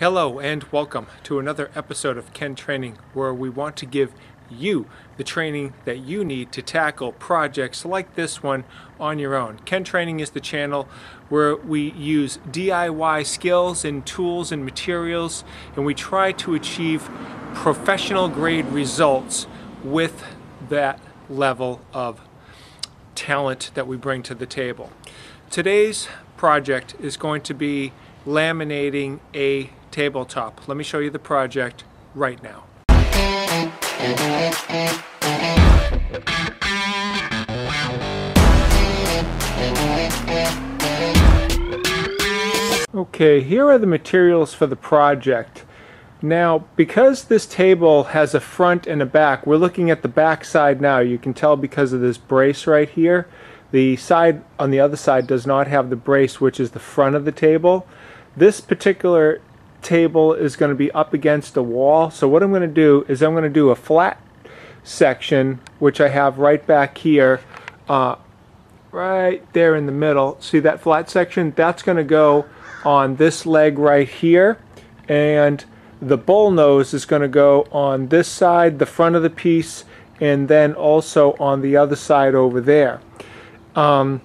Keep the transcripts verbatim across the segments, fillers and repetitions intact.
Hello and welcome to another episode of KenTraining, where we want to give you the training that you need to tackle projects like this one on your own. KenTraining is the channel where we use D I Y skills and tools and materials, and we try to achieve professional grade results with that level of talent that we bring to the table. Today's project is going to be laminating a tabletop. Let me show you the project right now. Okay, here are the materials for the project. Now, because this table has a front and a back, we're looking at the back side now. You can tell because of this brace right here. The side on the other side does not have the brace, which is the front of the table. This particular table is going to be up against a wall, so what I'm going to do is I'm going to do a flat section, which I have right back here, uh, right there in the middle. See that flat section? That's going to go on this leg right here, and the bull nose is going to go on this side, the front of the piece, and then also on the other side over there. Um,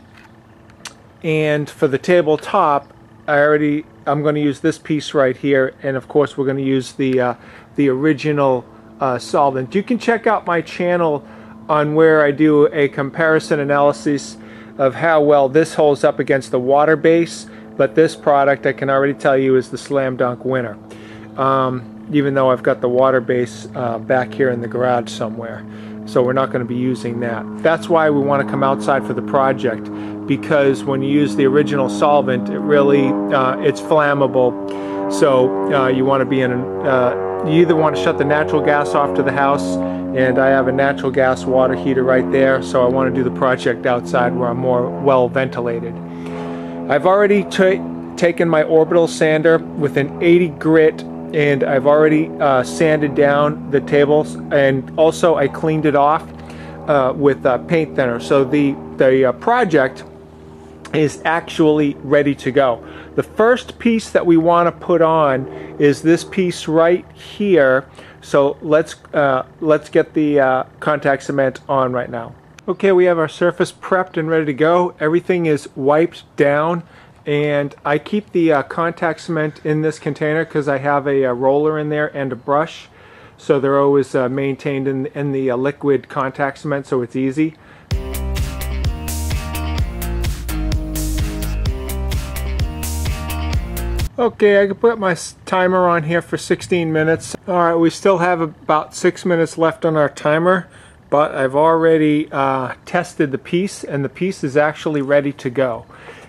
and for the tabletop, I already I'm going to use this piece right here, and of course we're going to use the uh, the original uh, solvent. You can check out my channel on where I do a comparison analysis of how well this holds up against the water base, but this product I can already tell you is the slam dunk winner, um, even though I've got the water base uh, back here in the garage somewhere. So we're not going to be using that. That's why we want to come outside for the project, because when you use the original solvent, it really uh, it's flammable. So uh, you want to be in an, uh, you either want to shut the natural gas off to the house, and I have a natural gas water heater right there, so I want to do the project outside where I'm more well ventilated. I've already taken my orbital sander with an eighty grit, and I've already uh, sanded down the tables, and also I cleaned it off uh, with uh, paint thinner. So the, the uh, project is actually ready to go. The first piece that we want to put on is this piece right here. So let's, uh, let's get the uh, contact cement on right now. Okay, we have our surface prepped and ready to go. Everything is wiped down. And I keep the uh, contact cement in this container because I have a, a roller in there and a brush, so they're always uh, maintained in, in the uh, liquid contact cement, so it's easy. Okay, I can put my timer on here for sixteen minutes. Alright, we still have about six minutes left on our timer, but I've already uh, tested the piece, and the piece is actually ready to go.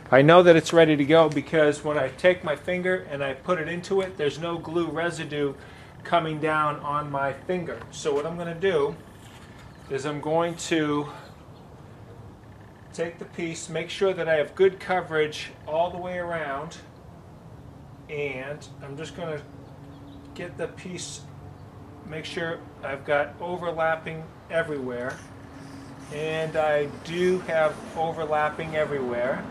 I know that it's ready to go because when I take my finger and I put it into it, there's no glue residue coming down on my finger. So what I'm going to do is I'm going to take the piece, make sure that I have good coverage all the way around, and I'm just going to get the piece, make sure I've got overlapping everywhere, and I do have overlapping everywhere.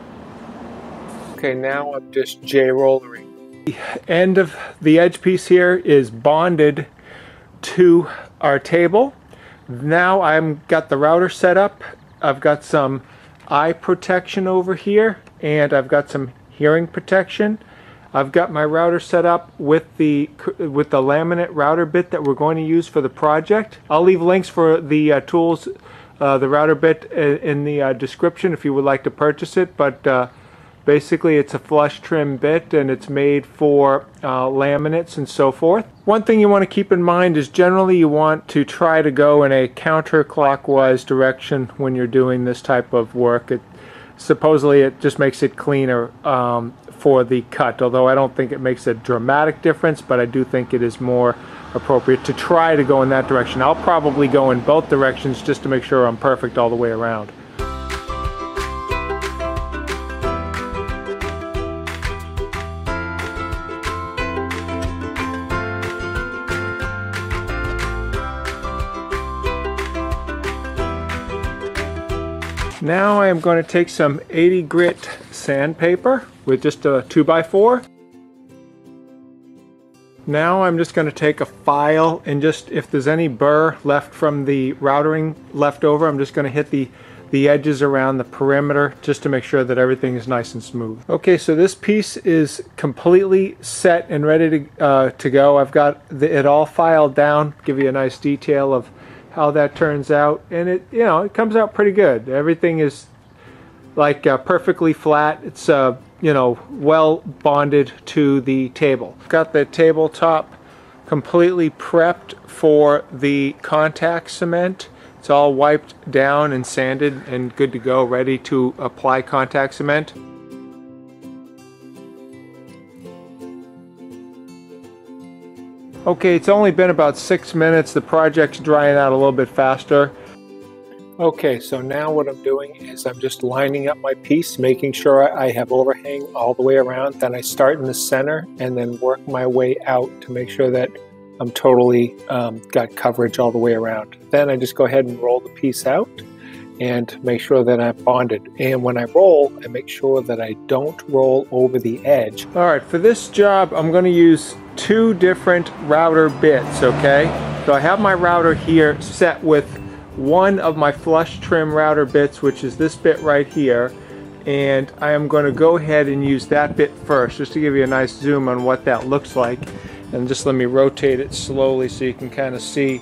Okay, now I'm just J-rollering. The end of the edge piece here is bonded to our table. Now I've got the router set up. I've got some eye protection over here, and I've got some hearing protection. I've got my router set up with the with the laminate router bit that we're going to use for the project. I'll leave links for the uh, tools, uh, the router bit in the uh, description if you would like to purchase it, but uh, basically, it's a flush trim bit, and it's made for uh, laminates and so forth. One thing you want to keep in mind is generally you want to try to go in a counterclockwise direction when you're doing this type of work. It, supposedly it just makes it cleaner um, for the cut, although I don't think it makes a dramatic difference, but I do think it is more appropriate to try to go in that direction. I'll probably go in both directions just to make sure I'm perfect all the way around. Now I am going to take some eighty grit sandpaper with just a two by four, Now I'm just going to take a file and just, if there's any burr left from the routing left over, I'm just going to hit the, the edges around the perimeter just to make sure that everything is nice and smooth. Okay, so this piece is completely set and ready to, uh, to go. I've got the, it all filed down, give you a nice detail of how that turns out. And it, you know, it comes out pretty good. Everything is like uh, perfectly flat. It's uh, you know, well bonded to the table. Got the tabletop completely prepped for the contact cement. It's all wiped down and sanded and good to go, ready to apply contact cement. Okay, it's only been about six minutes. The project's drying out a little bit faster. Okay, so now what I'm doing is I'm just lining up my piece, making sure I have overhang all the way around. Then I start in the center and then work my way out to make sure that I'm totally um, got coverage all the way around. Then I just go ahead and roll the piece out and make sure that I'm bonded. And when I roll, I make sure that I don't roll over the edge. All right, for this job, I'm going to use two different router bits, okay? So I have my router here set with one of my flush trim router bits, which is this bit right here, and I am going to go ahead and use that bit first just to give you a nice zoom on what that looks like. And just let me rotate it slowly so you can kind of see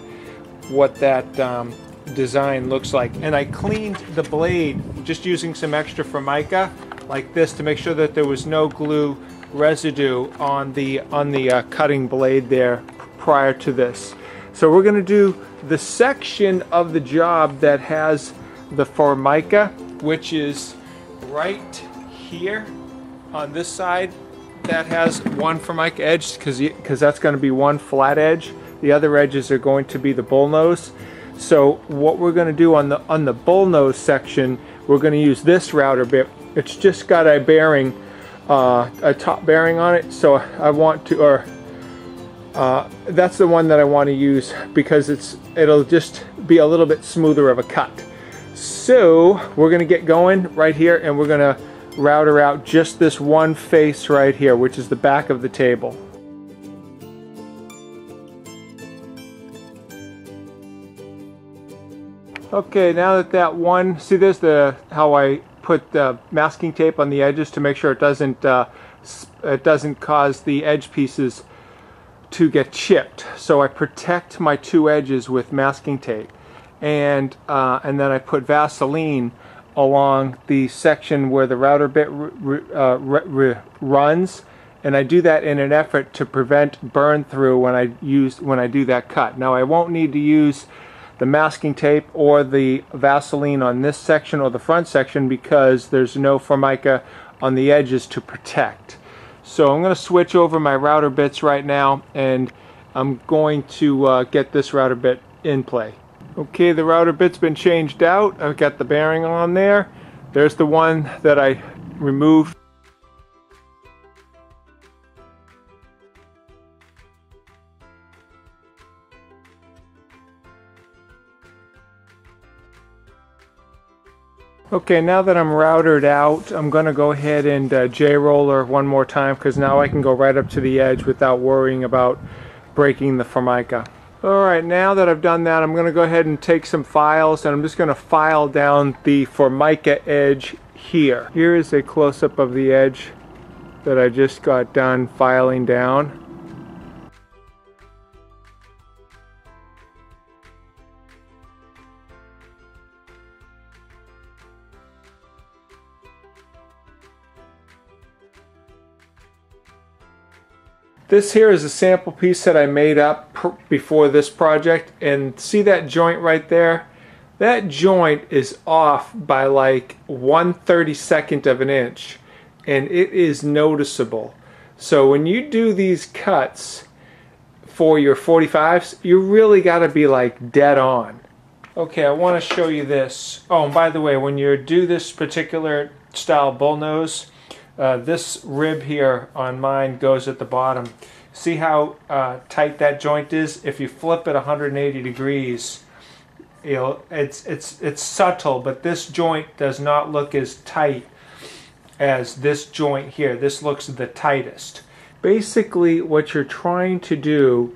what that um, design looks like. And I cleaned the blade just using some extra Formica like this to make sure that there was no glue residue on the on the uh, cutting blade there prior to this. So we're going to do the section of the job that has the Formica, which is right here on this side. That has one Formica edge because because that's going to be one flat edge. The other edges are going to be the bullnose. So what we're going to do on the on the bullnose section, we're going to use this router bit. It's just got a bearing, uh, a top bearing on it. So I want to or. Uh, that's the one that I want to use because it's it'll just be a little bit smoother of a cut. So we're going to get going right here and we're going to router out just this one face right here, which is the back of the table. Okay, now that that one, see there's the how I put the masking tape on the edges to make sure it doesn't uh, it doesn't cause the edge pieces to get chipped. So I protect my two edges with masking tape, and uh, and then I put Vaseline along the section where the router bit uh, runs, and I do that in an effort to prevent burn through when I use when I do that cut. Now I won't need to use the masking tape or the Vaseline on this section or the front section because there's no Formica on the edges to protect. So I'm going to switch over my router bits right now, and I'm going to uh, get this router bit in play. Okay, the router bit's been changed out. I've got the bearing on there. There's the one that I removed. Okay, now that I'm routered out, I'm going to go ahead and uh, J-roller one more time because now I can go right up to the edge without worrying about breaking the Formica. Alright, now that I've done that, I'm going to go ahead and take some files and I'm just going to file down the Formica edge here. Here is a close-up of the edge that I just got done filing down. This here is a sample piece that I made up before this project, and see that joint right there? That joint is off by like one thirty-second of an inch, and it is noticeable. So when you do these cuts for your forty-fives, you really got to be like dead on. Okay, I want to show you this. Oh, and by the way, when you do this particular style bullnose, Uh, this rib here on mine goes at the bottom. See how uh, tight that joint is? If you flip it one hundred eighty degrees, you know, it's it's it's subtle, but this joint does not look as tight as this joint here. This looks the tightest. Basically, what you're trying to do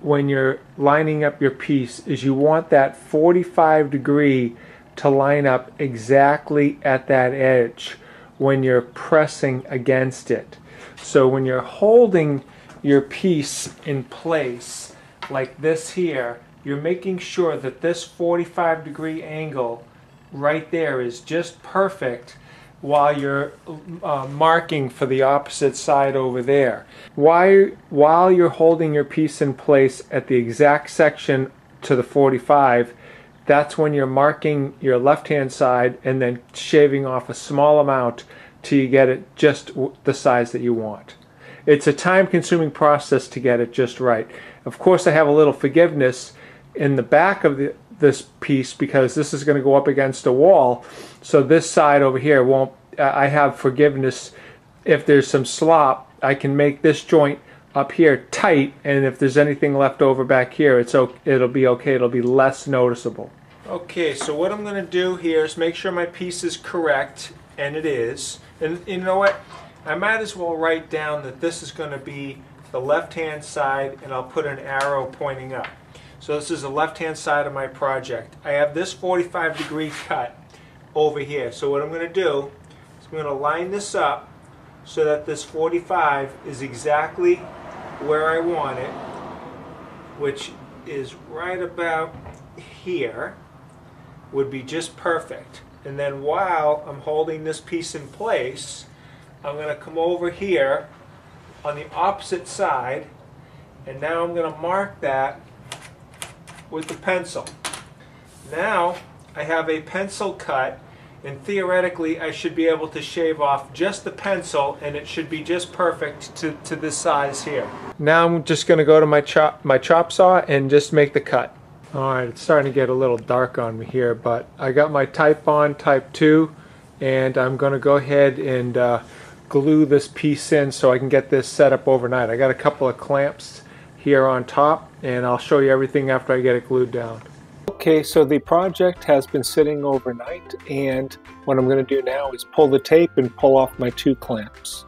when you're lining up your piece is you want that forty-five degree to line up exactly at that edge when you're pressing against it. So when you're holding your piece in place like this here, you're making sure that this forty-five degree angle right there is just perfect while you're uh, marking for the opposite side over there. While, while you're holding your piece in place at the exact section to the forty-five, that's when you're marking your left-hand side and then shaving off a small amount till you get it just the size that you want. It's a time-consuming process to get it just right. Of course, I have a little forgiveness in the back of the, this piece because this is going to go up against a wall, so this side over here won't. I have forgiveness if there's some slop. I can make this joint up here tight, and if there's anything left over back here, it's okay, it'll be okay. It'll be less noticeable. Okay, so what I'm going to do here is make sure my piece is correct, and it is. And you know what? I might as well write down that this is going to be the left-hand side, and I'll put an arrow pointing up. So this is the left-hand side of my project. I have this forty-five degree cut over here. So what I'm going to do is I'm going to line this up so that this forty-five is exactly where I want it, which is right about here, would be just perfect. And then while I'm holding this piece in place, I'm going to come over here on the opposite side, and now I'm going to mark that with the pencil. Now I have a pencil cut, and theoretically I should be able to shave off just the pencil, and it should be just perfect to, to this size here. Now I'm just going to go to my chop, my chop saw and just make the cut. Alright, it's starting to get a little dark on me here, but I got my type on, type two, and I'm going to go ahead and uh, glue this piece in so I can get this set up overnight. I got a couple of clamps here on top, and I'll show you everything after I get it glued down. Okay, so the project has been sitting overnight, and what I'm going to do now is pull the tape and pull off my two clamps.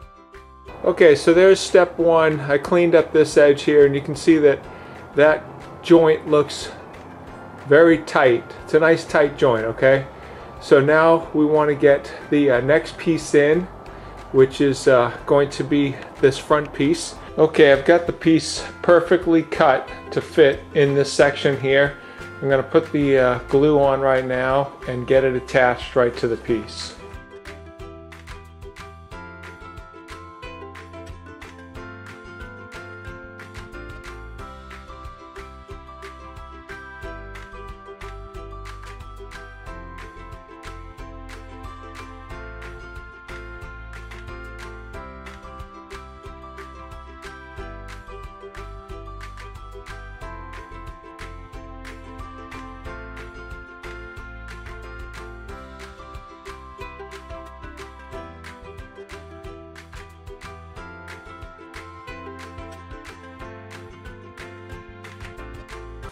Okay, so there's step one. I cleaned up this edge here, and you can see that that joint looks very tight. It's a nice tight joint, okay? So now we want to get the uh, next piece in, which is uh, going to be this front piece. Okay, I've got the piece perfectly cut to fit in this section here. I'm going to put the uh, glue on right now and get it attached right to the piece.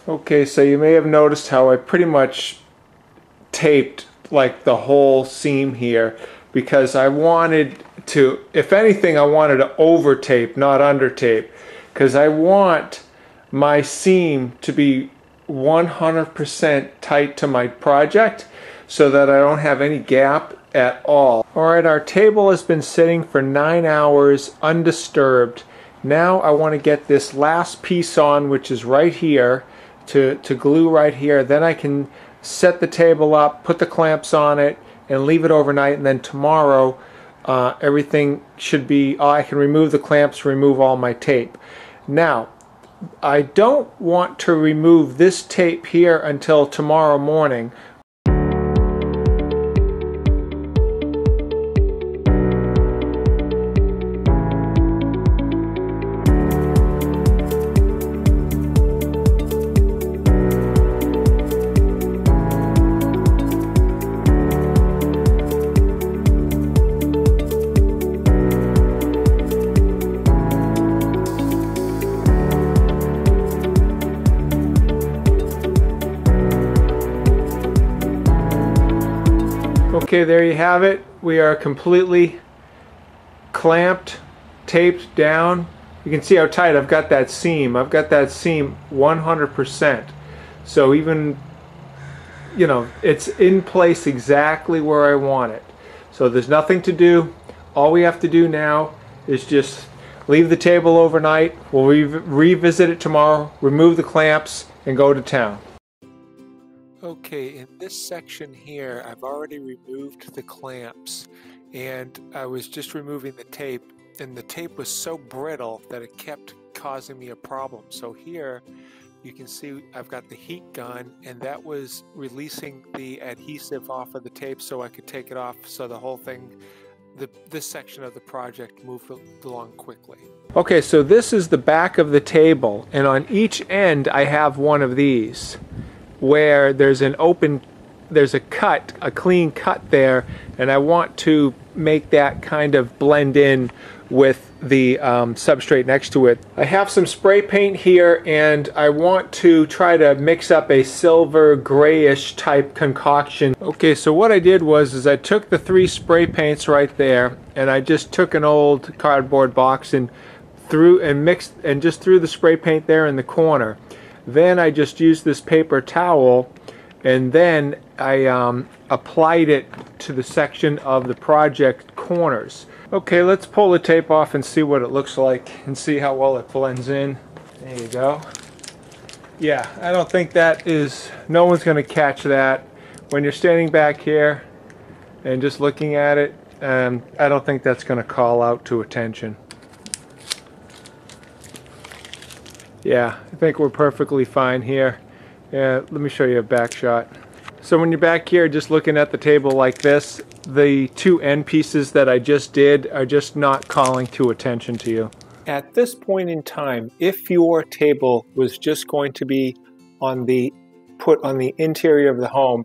Okay, so you may have noticed how I pretty much taped like the whole seam here because I wanted to, if anything, I wanted to over tape, not under tape, because I want my seam to be one hundred percent tight to my project so that I don't have any gap at all. Alright, our table has been sitting for nine hours undisturbed. Now I want to get this last piece on, which is right here. To, to glue right here, then I can set the table up, put the clamps on it, and leave it overnight, and then tomorrow uh, everything should be, oh, I can remove the clamps, remove all my tape. Now, I don't want to remove this tape here until tomorrow morning. Okay, there you have it. We are completely clamped, taped down, You can see how tight I've got that seam. I've got that seam one hundred percent. So even, you know, it's in place exactly where I want it. So there's nothing to do. All we have to do now is just leave the table overnight. We'll re revisit it tomorrow, remove the clamps, and go to town. Okay, in this section here, I've already removed the clamps, and I was just removing the tape, and the tape was so brittle that it kept causing me a problem. So here, you can see I've got the heat gun, and that was releasing the adhesive off of the tape so I could take it off, so the whole thing, the, this section of the project moved along quickly. Okay, so this is the back of the table, and on each end I have one of these where there's an open, there's a cut, a clean cut there, and I want to make that kind of blend in with the um, substrate next to it. I have some spray paint here, and I want to try to mix up a silver grayish type concoction. Okay, so what I did was is I took the three spray paints right there, and I just took an old cardboard box and threw and mixed and just threw the spray paint there in the corner. Then I just used this paper towel, and then I um, applied it to the section of the project corners. Okay, let's pull the tape off and see what it looks like and see how well it blends in. There you go. Yeah, I don't think that is, no one's going to catch that. When you're standing back here and just looking at it, um, I don't think that's going to call out to attention. Yeah, I think we're perfectly fine here. Yeah, let me show you a back shot. So when you're back here just looking at the table like this, the two end pieces that I just did are just not calling to attention to you. At this point in time, if your table was just going to be on the put on the interior of the home,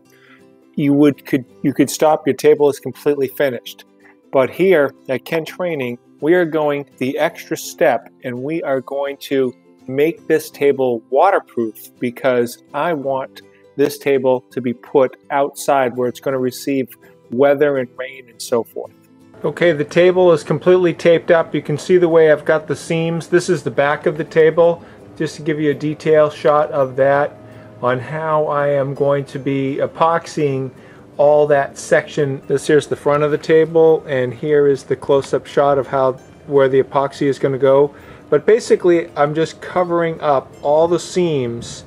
you would could you could stop, your table is completely finished. But here at KenTraining, we are going the extra step, and we are going to make this table waterproof, because I want this table to be put outside where it's going to receive weather and rain and so forth. Okay, the table is completely taped up. You can see the way I've got the seams. This is the back of the table, just to give you a detail shot of that, on how I am going to be epoxying all that section. This here's the front of the table, and here is the close-up shot of how where the epoxy is going to go. But basically, I'm just covering up all the seams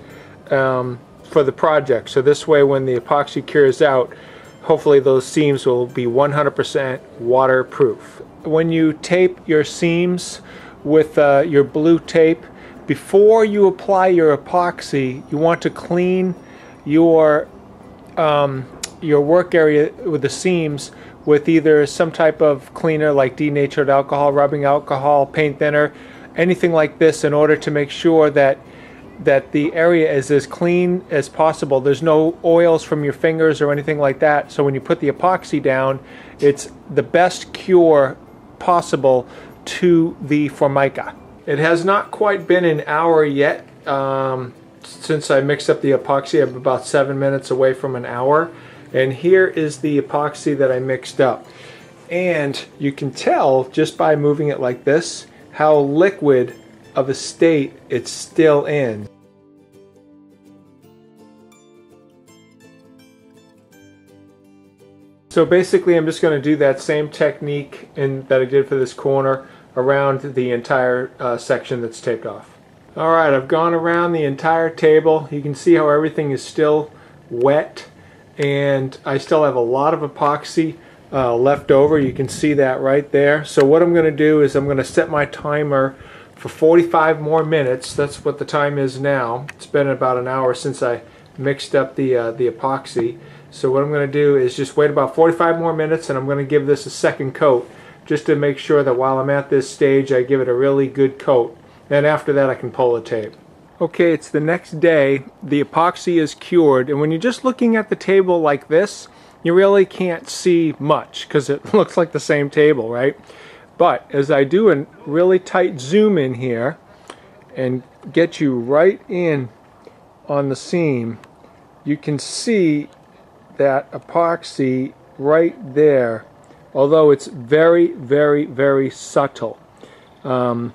um, for the project. So this way, when the epoxy cures out, hopefully those seams will be one hundred percent waterproof. When you tape your seams with uh, your blue tape, before you apply your epoxy, you want to clean your, um, your work area with the seams with either some type of cleaner like denatured alcohol, rubbing alcohol, paint thinner, anything like this, in order to make sure that that the area is as clean as possible. There's no oils from your fingers or anything like that. So when you put the epoxy down, it's the best cure possible to the Formica. It has not quite been an hour yet um, since I mixed up the epoxy. I'm about seven minutes away from an hour. And here is the epoxy that I mixed up. And you can tell just by moving it like this how liquid of a state it's still in. So basically I'm just going to do that same technique in, that I did for this corner around the entire uh, section that's taped off. Alright, I've gone around the entire table. You can see how everything is still wet, and I still have a lot of epoxy uh, left over. You can see that right there. So what I'm going to do is I'm going to set my timer for forty-five more minutes. That's what the time is now. It's been about an hour since I mixed up the uh, the epoxy. So what I'm going to do is just wait about forty-five more minutes, and I'm going to give this a second coat, just to make sure that while I'm at this stage I give it a really good coat. And after that I can pull the tape. Okay, it's the next day. The epoxy is cured, and when you're just looking at the table like this, you really can't see much because it looks like the same table, right? But as I do a really tight zoom in here and get you right in on the seam, you can see that epoxy right there, although it's very, very, very subtle. Um,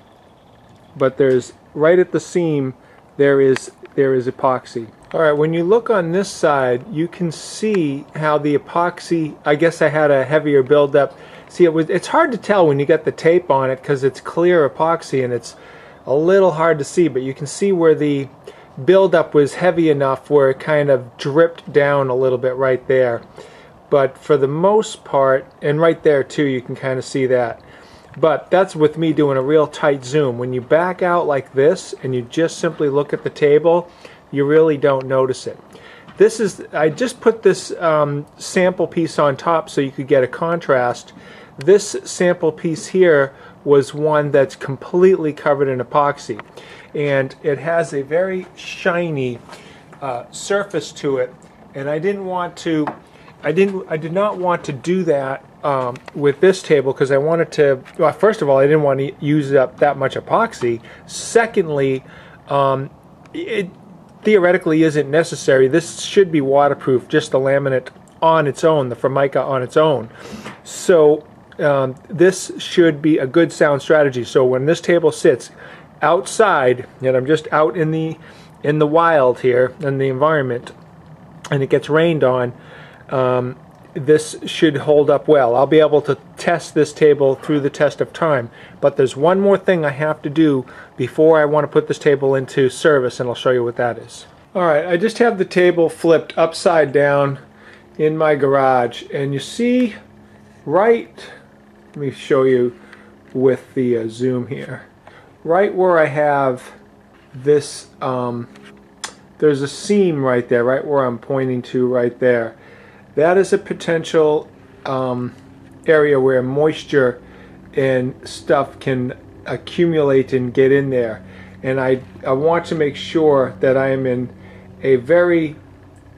but there's right at the seam there is there is epoxy. Alright, when you look on this side, you can see how the epoxy, I guess I had a heavier buildup. See, it was, it's hard to tell when you got the tape on it because it's clear epoxy and it's a little hard to see, but you can see where the buildup was heavy enough where it kind of dripped down a little bit right there. But for the most part, and right there too, you can kind of see that. But that's with me doing a real tight zoom. When you back out like this and you just simply look at the table, you really don't notice it. This is, I just put this um, sample piece on top so you could get a contrast. This sample piece here was one that's completely covered in epoxy, and it has a very shiny uh, surface to it, and I didn't want to, I didn't, I did not want to do that um, with this table because I wanted to, well, first of all, I didn't want to use up that much epoxy. Secondly, um, it theoretically isn't necessary. This should be waterproof, just the laminate on its own, the Formica on its own. So um, this should be a good sound strategy. So when this table sits outside, and I'm just out in the in the wild here, in the environment, and it gets rained on, um, this should hold up well. I'll be able to test this table through the test of time. But there's one more thing I have to do before I want to put this table into service, and I'll show you what that is. Alright, I just have the table flipped upside down in my garage, and you see right, let me show you with the uh, zoom here, right where I have this, um, there's a seam right there, right where I'm pointing to right there. That is a potential um, area where moisture and stuff can accumulate and get in there. And I, I want to make sure that I am in a very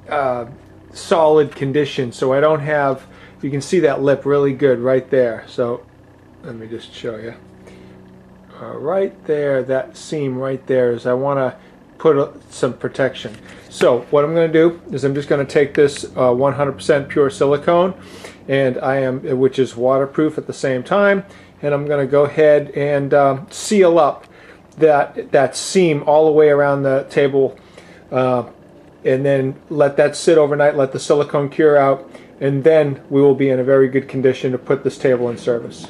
uh, solid condition, so I don't have, you can see that lip really good right there. So let me just show you. Uh, right there, that seam right there is, I want to put a, some protection. So what I'm going to do is I'm just going to take this one hundred percent uh, pure silicone, and I am, which is waterproof at the same time, and I'm going to go ahead and um, seal up that that seam all the way around the table, uh, and then let that sit overnight, let the silicone cure out, and then we will be in a very good condition to put this table in service.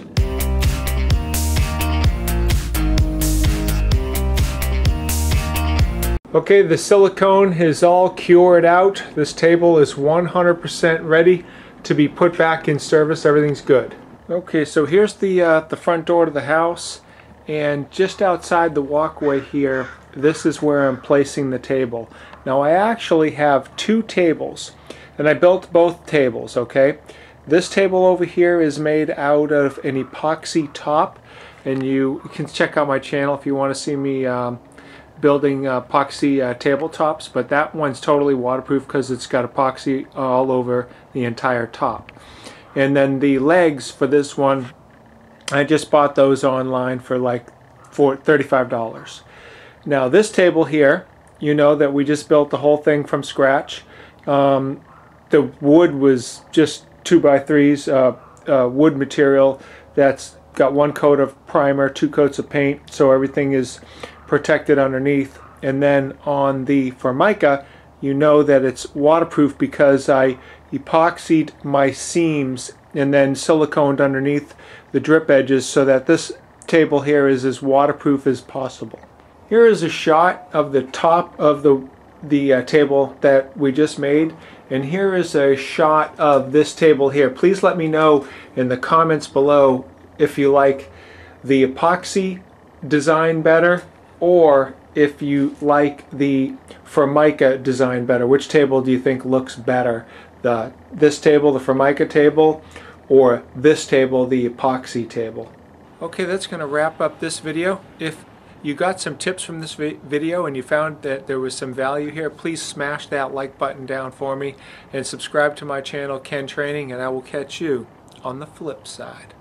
Okay, the silicone is all cured out. This table is one hundred percent ready to be put back in service. Everything's good. Okay, so here's the uh, the front door to the house, and just outside the walkway here, this is where I'm placing the table. Now I actually have two tables, and I built both tables, okay? This table over here is made out of an epoxy top, and you can check out my channel if you want to see me um, building uh, epoxy uh, tabletops, but that one's totally waterproof because it's got epoxy all over the entire top. And then the legs for this one, I just bought those online for like for thirty-five dollars. Now this table here, you know that we just built the whole thing from scratch. Um, the wood was just two by threes, uh, uh, wood material that's got one coat of primer, two coats of paint, so everything is protected underneath. And then on the Formica, you know that it's waterproof because I epoxied my seams and then siliconed underneath the drip edges so that this table here is as waterproof as possible. Here is a shot of the top of the the uh, table that we just made, and here is a shot of this table here. Please let me know in the comments below if you like the epoxy design better, or if you like the Formica design better. Which table do you think looks better? The, this table, the Formica table, or this table, the epoxy table? Okay, that's going to wrap up this video. If you got some tips from this vi video and you found that there was some value here, please smash that like button down for me and subscribe to my channel, KenTraining, and I will catch you on the flip side.